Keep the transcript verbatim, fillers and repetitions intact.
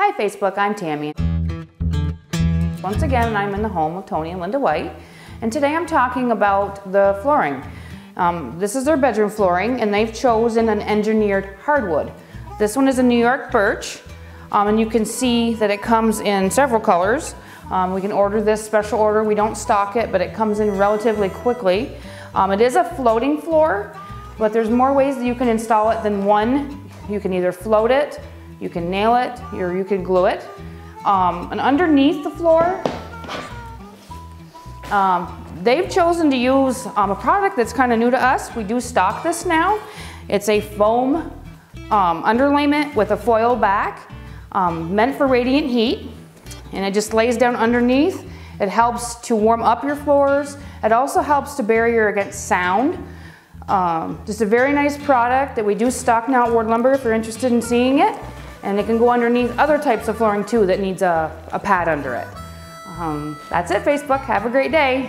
Hi Facebook, I'm Tammy. Once again, I'm in the home with Tony and Linda White, and today I'm talking about the flooring. Um, this is their bedroom flooring, and they've chosen an engineered hardwood. This one is a New York Birch, um, and you can see that it comes in several colors. Um, we can order this special order. We don't stock it, but it comes in relatively quickly. Um, it is a floating floor, but there's more ways that you can install it than one. You can either float it, you can nail it, or you can glue it. Um, and underneath the floor, um, they've chosen to use um, a product that's kind of new to us. We do stock this now. It's a foam um, underlayment with a foil back, um, meant for radiant heat, and it just lays down underneath. It helps to warm up your floors. It also helps to barrier against sound. Um, just a very nice product that we do stock now at Ward Lumber if you're interested in seeing it. And it can go underneath other types of flooring too that needs a, a pad under it. Um, that's it, Facebook. Have a great day.